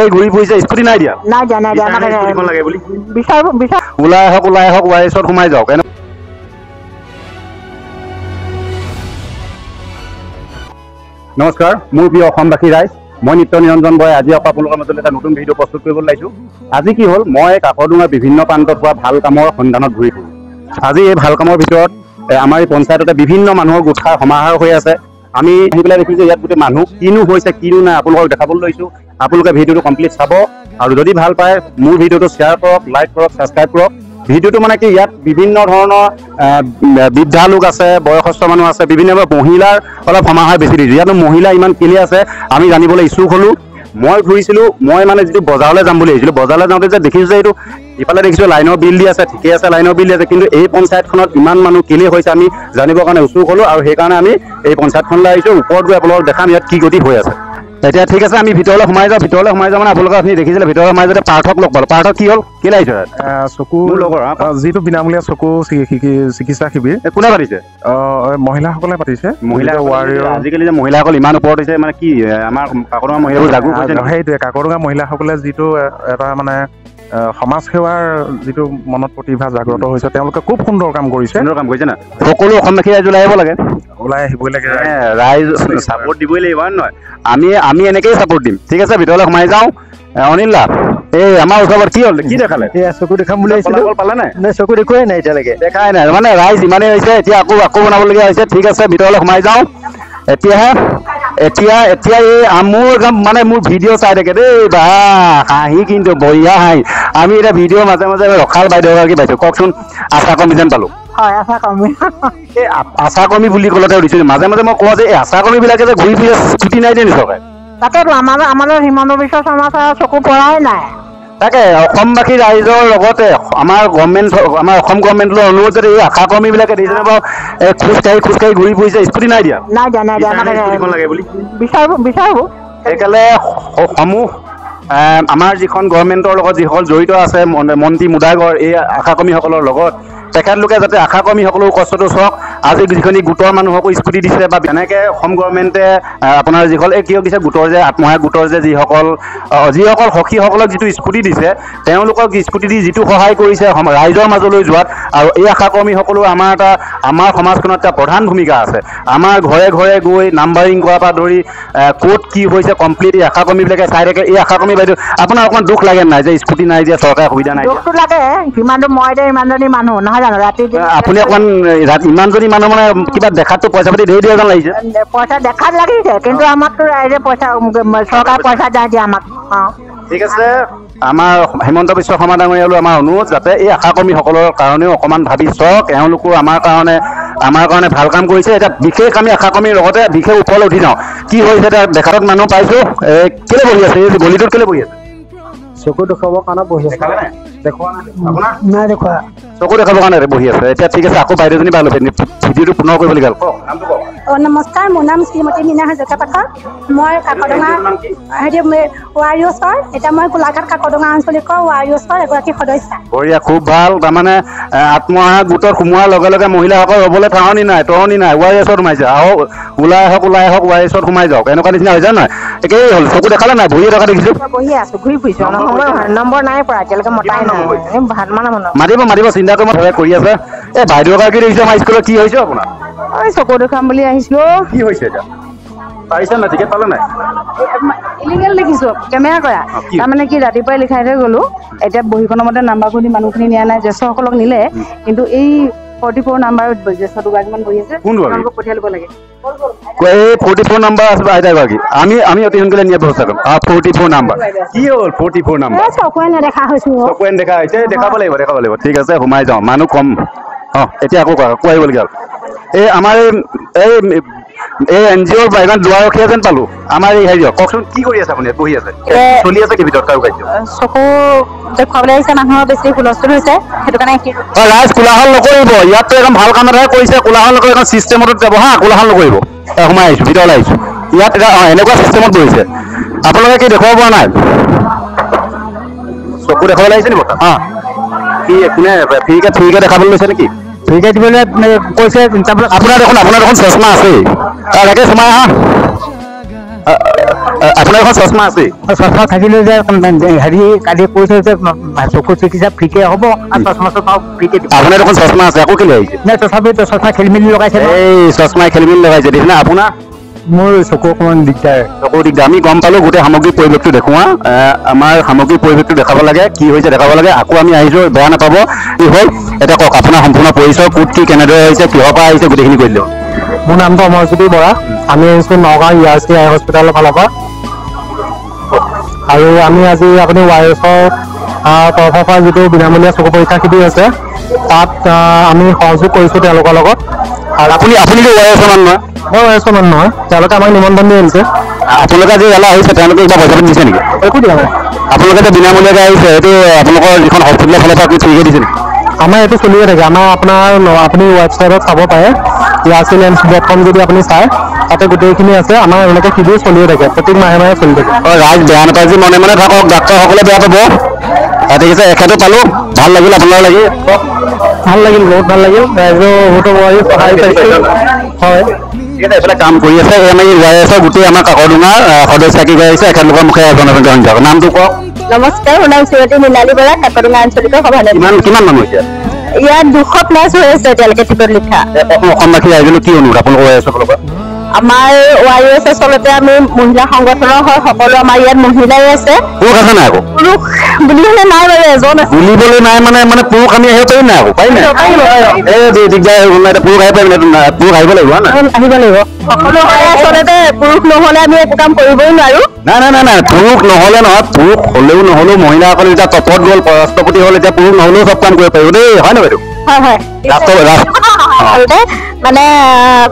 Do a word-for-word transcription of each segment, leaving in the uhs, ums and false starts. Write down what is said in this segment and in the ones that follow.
বিচাৰি ঘুৰি ফুৰিছে স্কুটি নাই দিয়া নাই জানা নাই জানা নাই স্কুটি কোন লাগে বুলি বিচাৰ বিচাৰ ওলাই হক ওলাই হক ওয়াইছত ঘুমাই যাওক নমস্কাৰ মোৰ প্ৰিয় অসমবাসী ৰাইজ মই নিত্য নিৰঞ্জন বৰা আজি আপোনালোকৰ মাজলৈ এটা নতুন ভিডিঅ' প্ৰস্তুত কৰিবলৈ লৈছো আজি কি হ'ল মই কাকডুঙা বিভিন্ন প্ৰান্তত পোৱা ভাল কামৰ সন্ধানত ঘূৰি ফুৰিছো আজি এই ভাল কামৰ ভিতৰত আমাৰ এই পঞ্চায়ততে বিভিন্ন মানুহৰ গোটৰ সমাহাৰ হৈ আছে আমি আহি পেলাই দেখিছো ইয়াত গোটে মানুহ কিনো হৈছে কিনো নাই আপোনালোকক দেখাবলৈ লৈছো আপোনালোকে ভিডিঅ'টো কমপ্লিট চাব আৰু যদি ভাল পায় মোৰ ভিডিঅ'টো শেয়াৰ কৰক লাইক কৰক সাবস্ক্ৰাইব কৰক ভিডিঅ'টো মানে কি ইয়াত বিভিন্ন ধৰণৰ বিদ্যা লোক আছে বয়সস্থ মানুহ আছে বিভিন্ন মহিলাৰ অলপ সমাহাৰ বেছি দিছে ইয়াত মহিলা ইমান কেলি আছে আমি জানিবলৈ ইচ্ছুক হলো মই ঘূৰিছিলো মই মানে যেটো বজাৰলৈ যাম বুলি আহিছিলো বজাৰলৈ যাওঁতে যে দেখিছো যে এইটো ইফালে দেখিছো লাইনৰ বিল দি আছে ঠিকে আছে লাইনৰ বিল দি আছে কিন্তু এই পঞ্চায়তখনত ইমান মানুহ কেলি হৈছে আমি জানিবৰ কাৰণে উৎসুক হলো আৰু সেই কাৰণে আমি এই পঞ্চায়তখনলৈ আহিছো ওপৰত গৈ আপোনালোকক দেখাম ইয়াত কি গতি হৈ আছে এতিয়া ঠিক আছে আমি ভিতৰলৈ সোমাই যাওঁ ভিতৰলৈ সোমাই যাওঁ মানে আপোনালোকে আপুনি দেখিছিলে ভিতৰৰ সোমাই যাওঁতে পাৰ্থক লগ পালো পাৰ্থক কি হ'ল কেলে আহিছে চকুৰ লগৰ যিটো বিনামূলীয়া চকু চিকিৎসা শিবিৰ কোনে পাতিছে মহিলাসকলে পাতিছে মহিলা ৱাৰিয়ৰ আজিকালি যে মহিলাসকল ইমান ওপৰত হৈছে মানে কি আমাৰ কাকৰুঙা মহিলাবোৰ জাগৰণ হৈছে সেইটোৱে কাকৰুঙা মহিলাসকলে যিটো এটা মানে সমাজ সেৱাৰ যিটো মনত প্ৰতিভা জাগ্ৰত হৈছে তেওঁলোকে খুব সুন্দৰ কাম কৰিছে সুন্দৰ কাম কৰিছে না সকলো অসমবাসী ৰাইজ ওলাই আহিব লাগে ওলাই আহিবই লাগে ৰাইজ সাপোৰ্ট দিবই লাগিব নহয় আমি আমি এনেকেই সাপোৰ্ট দিম ঠিক আছে ভিতৰলৈ সোমাই যাওঁ অনিল দা এই আমাৰ ওচৰত কি হ'ল কি দেখালে এই চকু দেখাম বুলি আহিছিলোঁ অকল পালা নাই নাই চকু দেখুৱাই নাই এতিয়ালৈকে দেখাই নাই মানে ৰাইজ ইমানেই হৈছে এতিয়া আকৌ আকৌ বনাবলগীয়া হৈছে ঠিক আছে ভিতৰলৈ সোমাই যাওঁ এতিয়াহে এতিয়া এতিয়া এই মোৰ মানে মোৰ ভিডিঅ' চাই থাকে দেই বা হাঁহি কিন্তু বঢ়িয়া হাঁহি আমি এটা ভিডিঅ' মাজে মাজে ৰখাল বাইদেউগৰাকী পাইছোঁ কওকচোন আশা কৰ্মী যেন পালোঁ হয় আশা কৰ্মী এই আশা কৰ্মী বুলি ক'লতে উঠিছিলোঁ মাজে মাজে মই কওঁ যে এই আশা কৰ্মীবিলাকে যে ঘূৰি ফুৰি স্কুটি নাই দিয়ে নিশ্চয় তাকেতো আমাৰ আমাৰ হিমন্ত বিশ্ব শৰ্মা ছাৰৰ চকু পৰাই নাই তাকে অসমবাসী ৰাইজৰ লগতে আমাৰ গভৰ্ণমেণ্ট আমাৰ অসম গভৰ্ণমেণ্টলৈ অনুৰোধ যে এই আশা কৰ্মীবিলাকে দেখিছে বাৰু খোজকাঢ়ি খোজকাঢ়ি ঘূৰি ফুৰিছে স্কুটি নাই দিয়া নাই দিয়া নাই বিচাৰিব সেইকাৰণে সমূহ আমাৰ যিখন গভৰ্ণমেণ্টৰ লগত যিসকল জড়িত আছে মন্ত্ৰী মুদাগৰ এই আশা কৰ্মীসকলৰ লগত তেখেতলোকে যাতে আশা কৰ্মীসকলৰ কষ্টটো চাওক আজি যিখিনি গোটৰ মানুহকো স্কুটি দিছে বা তেনেকৈ অসম গভৰ্ণমেণ্টে আপোনাৰ যিসকল এই কিয় দিছে গোটৰ যে আত্মসহায়ক গোটৰ যে যিসকল যিসকল সখীসকলক যিটো স্কুটি দিছে তেওঁলোকক স্কুটি দি যিটো সহায় কৰিছে ৰাইজৰ মাজলৈ যোৱাত আৰু এই আশা কৰ্মীসকলেও আমাৰ এটা আমাৰ সমাজখনত এটা প্ৰধান ভূমিকা আছে আমাৰ ঘৰে ঘৰে গৈ নাম্বাৰিং কৰাৰ পৰা ধৰি ক'ত কি হৈছে কমপ্লিট এই আশা কৰ্মীবিলাকে চাই থাকে এই আশা কৰ্মী বাইদেউ আপোনাৰ অকণমান দুখ লাগে নাই যে স্কুটি নাই দিয়া চৰকাৰে সুবিধা নাই দুখটো লাগে সিমানটো মই যে ইমানজনী মানুহ নহয় আপুনি অকমান ইমানজনী মানুহ মানে কিবা দেখাতো পইচা পাতি ধেৰ দিয়া যেন লাগিছে পইচা দেখাত লাগিছে কিন্তু আমাকতো ৰাইজে পইচা চৰকাৰে পইচা দিয়া দিয়ে আমাক ঠিক আছে আমাৰ হিমন্ত বিশ্ব শৰ্মা ডাঙৰীয়ালৈ আমাৰ অনুৰোধ যাতে এই আশা কৰ্মীসকলৰ কাৰণেও অকণমান ভাবি চাওক এওঁলোকো আমাৰ কাৰণে আমাৰ কাৰণে ভাল কাম কৰিছে এটা বিশেষ আমি আশা কৰ্মীৰ লগতে বিশেষ ওপৰলৈ উঠি যাওঁ কি হৈছে এটা দেখাত মানুহ পাইছোঁ কেলে বহি আছে এই গলিটোত কেলে বহি আছে চকু দেখাবৰ কাৰণে বহি আছে চকু দেখাবৰ কাৰণে বহি আছে এতিয়া ঠিক আছে আকৌ বাইদেউজনী ভাল হৈছে ভিডিঅ'টো পুনৰ কৰিব লাগিব নমস্কাৰ মোৰ নাম শ্ৰীমতী নীনা হাজৰিকা পাঠক মই কাকডুঙা ৱাৰিয়ৰ্ছৰ এতিয়া মই গোলাঘাট কাকডুঙা আঞ্চলিকৰ ৱাৰিয়ৰ্ছৰ এগৰাকী সদস্যা বঢ়িয়া খুব ভাল তাৰমানে আত্মসহায়ক গোটত সোমোৱাৰ লগে লগে মহিলাসকল ৰ'বলৈ ঠাৱনি নাই তৰণি নাই ৱাৰিয়ৰ্ছত সোমাইছে আহক ওলাই আহক ওলাই আহক ৱাৰিয়ৰ্ছত সোমাই যাওক এনেকুৱা নিচিনা হৈ যায় নহয় একেই হ'ল চকু দেখালে নাই বহিয়ে থকা দেখিছোঁ বহি আছোঁ ঘূৰি ফুৰিছোঁ নম্বৰ নাই পৰা এতিয়ালৈকে মতাই নাই ভাত মানে মাতিব মাতিব চিন্তা কৰি আছে এই বাইদেউগৰাকী দেখিছে আমাৰ স্কুলত কি হৈছে আপোনাৰ চকু দেখাম বুলি আহিছিলো কি হৈছে এতিয়া পাৰিছে না টিকেট পালে নাই ইলিগেল দেখিছো কেমেৰা কৰা তাৰমানে কি ৰাতিপুৱাই লিখাই থৈ গ'লো এতিয়া বহীখনৰ মতে নাম্বাৰখিনি মানুহখিনি নিয়া নাই জ্যেষ্ঠসকলক নিলে কিন্তু এই ফৰ্টি ফ'ৰ নাম্বাৰ জ্যেষ্ঠ দুগৰাকীমান বহি আছে তেওঁলোকক পঠিয়াই ল'ব লাগে এই ফৰ্টি ফ'ৰ নাম্বাৰ আছে আইতাগৰাকী আমি আমি অতি সোনকালে নিয়া ব্যৱস্থা কৰিম ফৰ্টি ফ'ৰ নাম্বাৰ কি হ'ল ফৰ্টি ফ'ৰ নাম্বাৰ চকুৱে নেদেখা হৈছো চকুৱে দেখা হৈছে দেখাব লাগিব দেখাব লাগিব ঠিক আছে সোমাই যাওঁ মানুহ কম অঁ এতিয়া আকৌ কোৱা আহিবলগীয়া হ'ল এই আমাৰ এই এই এন জি অ'ৰ বাইগান দুৱাৰখীয়া যেন পালোঁ আমাৰ এই হেৰি কওকচোন কি কৰি আছে আপুনি বহি আছে চলি আছে কি ভিতৰত কাৰো কাৰ্য চকু দেখুৱাবলৈ আহিছে মানুহৰ বেছি হুলস্থুল হৈছে সেইটো কাৰণে ৰাইজ কোলাহল নকৰিব ইয়াততো এখন ভাল কাম এটাহে কৰিছে কোলাহল নকৰি এখন ছিষ্টেমত যাব হা কোলাহল নকৰিব সোমাই আহিছোঁ ভিতৰলৈ আহিছোঁ ইয়াত অঁ এনেকুৱা ছিষ্টেমত বহিছে আপোনালোকে কি দেখুৱাব পৰা নাই চকু দেখাবলৈ আহিছে নি বৰ্তমান অঁ কি কোনে ফ্ৰীকৈ ফ্ৰীকৈ দেখাবলৈ লৈছে নেকি ফ্ৰীকৈ দিবলৈ কৈছে আপোনাৰ দেখোন আপোনাৰ দেখোন চশমা আছে তাকে সোমাই আহা अपना को सस्मा আছে সস্মা থাকিলে যে হেৰি কালি কৈছে যে চকু চিকিৎসা ফ্ৰীকে হ'ব আৰু সস্মা সব ফ্ৰীকে দিব আপোনাৰ এখন সস্মা আছে আকৌ কেলে আহিছে না তথাপি তো সস্মা খেলমিল লগাইছে এই সস্মা খেলমিল লগাইছে দেখিনা আপোনা মোৰ চকু কোন দিগদাৰ চকু দিগদাৰ আমি গম পালো গোটে সামগ্ৰী পৰিৱৰ্তন দেখুৱা আমাৰ সামগ্ৰী পৰিৱৰ্তন দেখাব লাগে কি হৈছে দেখাব লাগে আকৌ আমি আহিছো বেয়া নাপাব কি হ'ল এটা কক আপোনাৰ সম্পূৰ্ণ পৰিচয় কোত কি কেনেদৰে হৈছে কিহৰ পৰা আহিছে গোটেখিনি কৈ দিলো মোৰ নাম তো মৰজুবি বৰা আমি এইখন নগাঁও ইয়াৰচি আই হস্পিটালৰ ফালপা আৰু আমি আজি আপুনি ওয়াইএসৰ তৰফৰ যিটো বিনামূলীয়া চকু পৰীক্ষা কিবি আছে তাত আমি সহযোগ কৰিছো তেওঁলোকৰ লগত আৰু আপুনি আপুনি ওয়াইএসৰ মান নহয় মই ওয়াইএসৰ মান নহয় তেওঁলোকে আমাক নিমন্ত্ৰণ দিছে আপোনালোকে যে গলা হৈছে তেওঁলোকে এটা পইচা দিছে নেকি একো দিয়া নাই আপোনালোকে যে বিনামূলীয়াকৈ আহিছে এটো আপোনালোকৰ যিখন হস্পিটালৰ ফালপা কি ফ্ৰীকে দিছে নেকি আমাৰ এটো চলিয়ে থাকে আমাৰ আপোনাৰ আপুনি ওয়েবসাইটত চাব পাৰে ইয়াৰচিলেন্স ডট কম যদি আপুনি চায় তাতে গোটেইখিনি আছে আমাৰ এনেকৈ কিবি চলিয়ে থাকে প্ৰতি মাহে মাহে চলি থাকে আৰু ৰাজ বেয়ানতাজি মনে মনে থাকক ডাক্তৰসকলে বেয়া পাব আৰু ঠিক আছে এখেতো পালো ভাল লাগিল আপোনাৰ লাগি ভাল লাগিল বহুত ভাল লাগিল ৰাজো বহুত মই সহায় কৰিছে হয় এটা এটা কাম কৰি আছে আমি ইয়াৰচৰ গোটেই আমাৰ কাকডুঙা সদস্য কি গৈছে এখেতলোকৰ মুখে আপোনাক জনাওক নামটো কওক নমস্কাৰ ওনাম শ্ৰীমতী মিনালী বৰা কাকডুঙা আঞ্চলিক সভানেত্ৰী কিমান কিমান নাম হৈছে ইয়াত দুশ প্লাছ হৈ আছে তেওঁলোকে টিকট লিখা অসমবাসী ৰাইজলৈ কি অনুৰোধ আপোনালোকৰ ওয়াইএছৰ আমাৰ ওয়াইএছ আচলতে আমি মহিলা সংগঠনৰ হয় সকলো আমাৰ ইয়াত মহিলাই আছে পুৰুষ আছে নাই আকৌ পুৰুষ বুলিবলৈ নাই বাৰু এজন আছে বুলিবলৈ নাই মানে মানে পুৰুষ আমি আহিব পাৰিম নাই আকৌ পাৰিম এই দিগদাৰ হ'ল নাই পুৰুষ আহিব পাৰিম নাই পুৰুষ আহিব লাগিব না আহিব লাগিব সকলো আচলতে পুৰুষ নহ'লে আমি একো কাম কৰিবই নোৱাৰো না না না না পুৰুষ নহ'লে নহয় পুৰুষ হ'লেও নহ'লেও মহিলাসকল এতিয়া টপত গ'ল ৰাষ্ট্ৰপতি হ'ল এতিয়া পুৰুষ নহ'লেও চব কাম কৰিব পাৰিব দেই হয় নহয় বাইদেউ হয় হয় ৰাষ্ট্ৰ ৰাষ্ট্ৰ মানে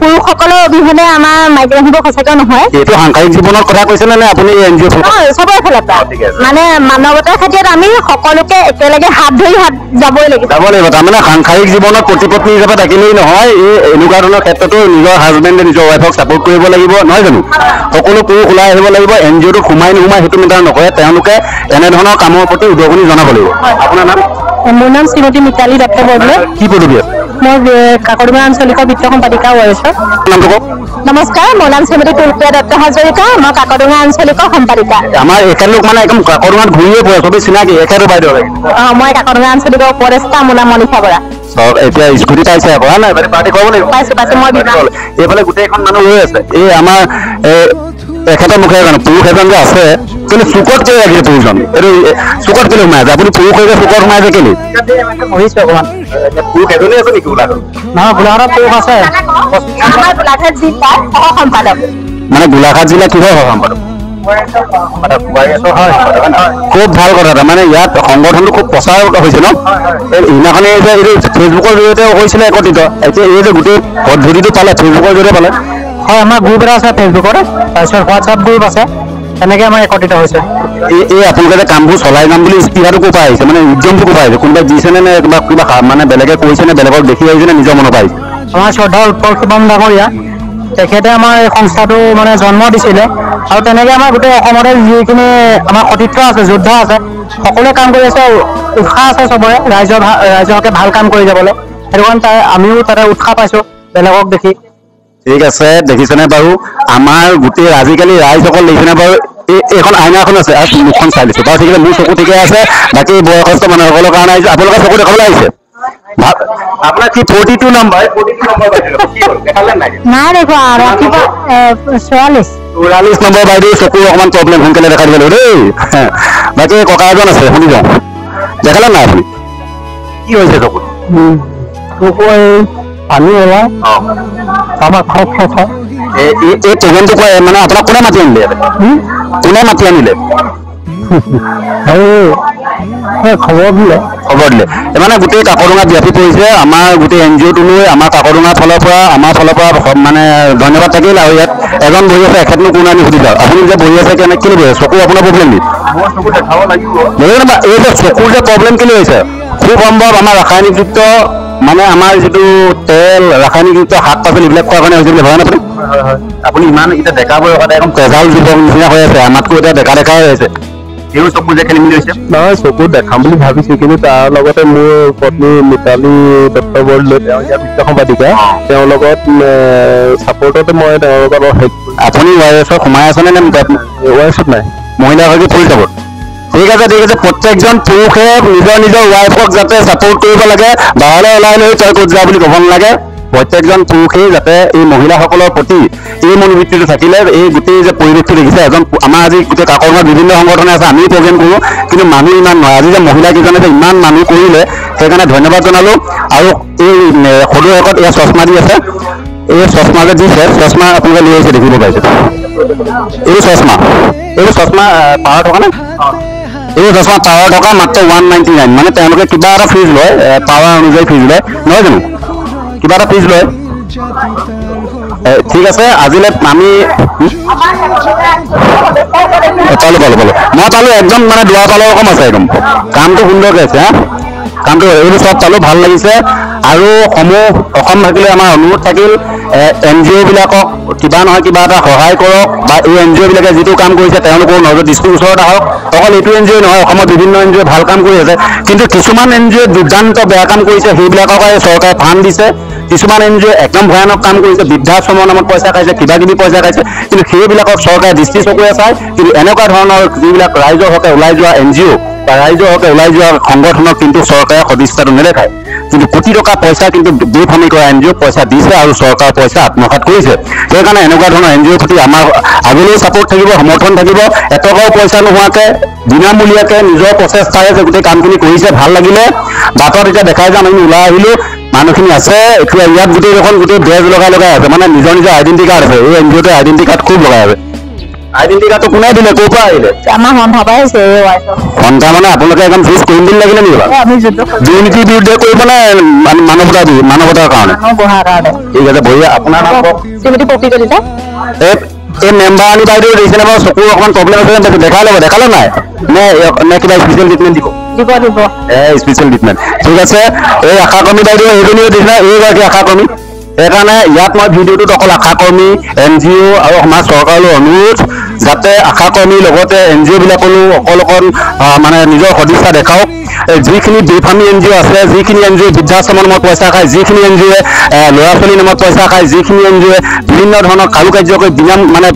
পুৰুষসকলৰ অবিহনে আমাৰ মাইকী আহিব সঁচাকৈ নহয় এইটো সাংসাৰিক জীৱনৰ কথা কৈছে নে আপুনি এনজিঅ' সবৰে ফালৰ পৰা মানে মানৱতাৰ খাতিৰত আমি সকলোকে একেলগে হাত ধৰি হাত যাবই লাগিব যাব লাগিব তাৰমানে সাংসাৰিক জীৱনত পতি পত্নী হিচাপে থাকিলেই নহয় এই এনেকুৱা ধৰণৰ ক্ষেত্ৰতো নিজৰ হাজবেণ্ডে নিজৰ ৱাইফক ছাপোৰ্ট কৰিব লাগিব নহয় জানো সকলো পুৰুষ ওলাই আহিব লাগিব এনজিঅ'টো সোমাই নোসোমাই সেইটো মেটাৰ নকৰে তেওঁলোকে এনেধৰণৰ কামৰ প্ৰতি উদগনি জনাব লাগিব আপোনাৰ নাম মোৰ নাম শ্ৰীমতী মিতালী দত্ত বৰদলৈ কি পদবী আছে মই কাকডুঙা আঞ্চলিক বিত্ত সম্পাদিকা ওয়াইএছ নমস্কাৰ মোৰ নাম শ্ৰীমতী তুলকিয়া দত্ত হাজৰিকা মই কাকডুঙা আঞ্চলিক সম্পাদিকা আমাৰ একেলোক মানে একদম কাকডুঙাত ঘূৰিয়ে পৰে সবে চিনাকি একেৰে বাইদেউ মই কাকডুঙা আঞ্চলিক উপদেষ্টা মোৰ নাম মনীষা বৰা সব এতিয়া স্কুটি পাইছে আপোনাৰ নাই পাৰ্টি ক'ব লাগিব পাইছে পাইছে মই এইফালে গোটেইখন মানুহ ৰৈ আছে এই আমাৰ এখেতৰ মুখে পুৰুষ এজন যে আছে কিন্তু চুকত যে ৰাখিছে পুৰুষজন এইটো চুকত কেলে সোমাই আছে আপুনি পুৰুষ এজন চুকত সোমাই আছে কেলে পঢ়িছো অকণমান পুৰুষ এজনেই আছে নেকি গোলাঘাট নহয় গোলাঘাটত পুৰুষ আছে আমাৰ গোলাঘাট জিলাৰ সহ সম্পাদক মানে গোলাঘাট জিলা কিহৰ সহ সম্পাদক খুব ভাল কথা এটা মানে ইয়াত সংগঠনটো খুব প্ৰচাৰ হৈছে ন সেইদিনাখনে ফেচবুকৰ জৰিয়তে হৈছিলে একত্ৰিত এতিয়া এই যে গোটেই পদ্ধতিটো পালে ফেচবুকৰ জৰিয়তে পালে হয় আমাৰ গ্ৰুপ এটা আছে ফেচবুকৰ তাৰপিছত হোৱাটছআপ গ্ৰুপ আছে তেনেকৈ আমাৰ একত্ৰিত হৈছে এই আপোনালোকে যে কামবোৰ চলাই যাম বুলি স্পৃহাটো কোপা আহিছে মানে উদ্যমটো কোপা আহিছে কোনোবা দিছেনে নে কিবা কিবা মানে বেলেগে কৈছেনে বেলেগক দেখি আহিছেনে নিজৰ মনৰ পৰা আহিছে আমাৰ শ্ৰদ্ধা উৎপল শিৱম ডাঙৰীয়া তেখেতে আমাৰ এই সংস্থাটো মানে জন্ম দিছিলে আৰু তেনেকৈ আমাৰ গোটেই অসমতে যিখিনি আমাৰ সতীৰ্থ আছে যোদ্ধা আছে সকলোৱে কাম কৰি আছে উৎসাহ আছে চবৰে ৰাইজৰ ৰাইজকে ভাল কাম কৰি যাবলৈ সেইটো কাৰণে তাৰ আমিও তাতে উৎসাহ পাইছোঁ বেলেগক দেখি ঠিক আছে দেখিছেনে বাৰু আমাৰ গোটেই আজিকালি ৰাইজসকল দেখিছেনে বাৰু এখন আইনাখন আছে আৰু মুখখন চাই লৈছে বাৰু ঠিক আছে মোৰ চকু ঠিকে আছে বাকী বয়সস্থ মানুহসকলৰ কাৰণে আহিছে আপোনালোকৰ চকু দেখাবলৈ আহিছে अपना की बयालीस नंबर बयालीस नंबर बैठे ना देखो आरा की चौवालीस चौवालीस नंबर बैठे सबको अकमान प्रॉब्लम होने के लिए रखा दिया रे बाकी कोकाजन আছে শুনি যাও দেখালা না আপনি কি হইছে তো কোকো পানি होला আমার খপ খপ এই এই টেনন তো কয় মানে আপনা কোনা মাটি আনলে কোনা মাটি আনলে খবৰ দিলে খবৰ দিলে মানে গোটেই কাকডুঙা ব্যাপী পৰিছে আমাৰ গোটেই এন জি অ' টোলৈ আমাৰ কাকডুঙাৰ ফালৰ পৰা আমাৰ ফালৰ পৰা মানে ধন্যবাদ থাকিল আৰু ইয়াত এজন বহি আছে এখেতনো কোন আনি সুধি যাওক আপুনি যে বহি আছে কেনে কেলে বহি আছে চকু আপোনাৰ প্ৰব্লেম নেকি এই যে চকুৰ যে প্ৰব্লেম কেলে হৈছে খুব সম্ভৱ আমাৰ ৰাসায়নিকযুক্ত মানে আমাৰ যিটো তেল ৰাসায়নিকযুক্ত শাক পাচলি এইবিলাক খোৱাৰ কাৰণে হৈছে বুলি ভাবে আপুনি আপুনি ইমান এতিয়া ডেকা বয়সত একদম তেজাল জীৱন নিচিনা হৈ আছে আমাতকৈ এতিয়া ডেকা ডেকা হৈ আছে एउ सब पूजा केने मिलिसे ना सबो देखाम বুলি भाबिसि किने तार लगते मो पत्नी मिताली डॉक्टर बोर्ड ल या वित्त संपादिका तेव लगत सपोर्टते मय दरकार हेल्प आपुनी वायरस समाय आसने ना मिता वायरस ना महिला हगे फुल सपोर्ट ठीक আছে ঠিক আছে प्रत्येक जन पुखे निज निज वाइफक जते सपोर्ट करबा लागे बाहले लाइन होय तय कोजा বুলি गभन लागे प्रत्येक जन पुखे जते ए महिला हकलर प्रति ए मनोवृत्ति থাকিলে ए गुटे जे परिवेश देखिसे एजन आमा আজি गुटे काकरवा বিভিন্ন সংগঠন আছে আমি প্রোগ্রাম কৰো কিন্তু মানুহ ইমান নহয় আজি যে মহিলা কিজনে যে ইমান মানুহ কৰিলে সেইকাৰণে ধন্যবাদ জনালো আৰু এই সৰু হকত এই চশমা দি আছে এই চশমা যে দিছে চশমা আপোনালোকে লৈ আছে দেখিব পাইছে এই চশমা এই চশমা পাৰ থকা না ये दसवा टावर ढका मात्र एक सौ निन्यानवे माने तेनके किबा रा फीस लय पावर अनुसार फीस लय नय जानो किबा रा फीस लय ठीक আছে আজিলে আমি চলো বলো বলো মই চলো একদম মানে দুয়া পালে কম আছে একদম কামটো সুন্দর আছে হ্যাঁ কামটো এই সব চলো ভাল লাগিছে আৰু সময় অকম থাকিলে আমাৰ অনুৰোধ থাকিল एनजीओ বিলাক কিবা নহয় কিবা এটা সহায় কৰক বা এই এনজিও বিলাকে যেটো কাম কৰিছে তেওঁলোকৰ নজৰ ডিস্ট্ৰিবিউটৰ আহক অকল এইটো এনজিও নহয় অসমত বিভিন্ন এনজিও ভাল কাম কৰি আছে কিন্তু কিছুমান এনজিও দুৰ্দান্ত বেয়া কাম কৰিছে সেইবিলাকক চৰকাৰে ফাণ্ড দিছে কিছুমান এনজিও একদম ভয়ানক কাম কৰিছে বৃদ্ধাশ্ৰমৰ নামত পইচা খাইছে কিবা কিবি পইচা খাইছে কিন্তু সেইবিলাকক চৰকাৰে দৃষ্টি চকুৰে চাই কিন্তু এনেকুৱা ধৰণৰ যিবিলাক ৰাইজৰ হকে ওলাই যোৱা এনজিও বা ৰাইজৰ হকে ওলাই যোৱা সংগঠনক কিন্তু চৰকাৰে সদিচ্ছাটো নেদেখায় কিন্তু কোটি টকা পইচা কিন্তু বেফামি কৰা এনজিও পইচা দিছে আৰু চৰকাৰ পইচা আত্মসাত কৰিছে সেই কাৰণে এনেকুৱা ধৰণৰ এনজিও প্ৰতি আমাৰ আগলৈ সাপোৰ্ট থাকিব সমৰ্থন থাকিব এটকাও পইচা নোহোৱাকে বিনামূলীয়াকে নিজৰ প্ৰচেষ্টাৰে যে গোটেই কামখিনি কৰিছে ভাল লাগিলে বাটত এটা দেখাই যাম আমি ওলাই আহিলো মানুহখিনি আছে এতিয়া ইয়াত গোটেই ৰকম গোটেই বেজ লগাই লগাই আছে মানে নিজৰ নিজৰ আইডেন্টি কাৰ্ড আছে এই এনজিওতে আইডেন্টি কাৰ্ড খুব লগাই আছে আইডেন্টি কাৰ্ডটো কোনে দিলে কোপা আহিলে আমাৰ সন্তা পাইছে এই ৱাইছৰ সন্তা মানে আপোনালোকে একদম ফিক্স কৰি দিন লাগিলে নি আমি যুদ্ধ ইউনিটি বিৰুদ্ধে কৰিব না মানৱতা দি মানৱতাৰ কাৰণে বহাৰ কাৰণে ঠিক আছে বঢ়িয়া আপোনাৰ নাম শ্ৰীমতী পপিকলিতা এই এই মেম্বাৰ আনি বাইদেউ দিছেনে বাৰু চকুৰ অকমান প্ৰব্লেম আছে দেখাই লব দেখালে নাই নে নে কিবা স্পেশাল ট্ৰিটমেণ্ট দিব দিব দিব এই স্পেশাল ট্ৰিটমেণ্ট ঠিক আছে এই আশা কৰ্মী বাইদেউ এইজনীও দিছে এই বাকি আশা কৰ্মী সেইকাৰণে ইয়াত মই ভিডিঅ'টোত অকল আশাকৰ্মী এন জি অ' আৰু সমাজ চৰকাৰলৈ অনুৰোধ যাতে আশাকৰ্মীৰ লগতে এন জি অ'বিলাকলৈও অকল অকল মানে নিজৰ সদিচ্ছা দেখাওক যিখিনি বেফামি এন জি অ' আছে যিখিনি এন জি অ' বৃদ্ধাশ্ৰমৰ নামত পইচা খায় যিখিনি এন জি অ'য়ে ল'ৰা ছোৱালীৰ নামত পইচা খায় যিখিনি এন জি অ'য়ে বিভিন্ন ধৰণৰ কাৰুকাৰ্য কৰি বিনাম মানে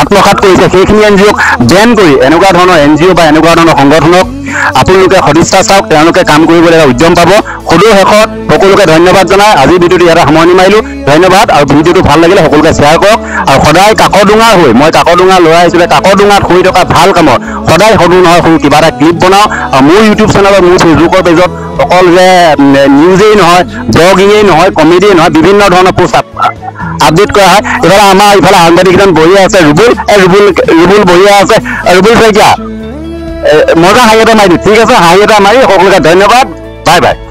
আত্মসাত কৰিছে সেইখিনি এন জি অ'ক বেন কৰি এনেকুৱা ধৰণৰ এন জি অ' বা এনেকুৱা ধৰণৰ সংগঠনক আপোনালোকে সদিচ্ছা চাওক তেওঁলোকে কাম কৰিবলৈ এটা উদ্যম পাব সদৌ শেষত সকলোকে ধন্যবাদ জনাই আজি ভিডিঅ'টো ইয়াৰ সামৰণি মাৰিলো ধন্যবাদ আৰু ভিডিঅ'টো ভাল লাগিলে সকলোকে শ্বেয়াৰ কৰক আৰু সদায় কাকডুঙা হৈ মই কাকডুঙা ল'ৰা হিচাপে কাকডুঙাত হৈ থকা ভাল কামৰ সদায় সৰু নহয় সৰু কিবা এটা ক্লিপ বনাওঁ আৰু মোৰ ইউটিউব চেনেল আৰু মোৰ ফেচবুকৰ পেজত অকল যে নিউজেই নহয় ব্লগিঙেই নহয় কমেডিয়েই নহয় বিভিন্ন ধৰণৰ পোষ্ট আপডেট কৰা হয় এইফালে আমাৰ এইফালে সাংবাদিকজন বঢ়িয়া আছে ৰুবুল ৰুবুল ৰুবুল বঢ়িয়া আছে ৰুবুল শইকীয়া মজা হাঁহি এটা মাৰি ঠিক আছে হাঁহি এটা মাৰি সকলোকে ধন্যবাদ বাই বাই।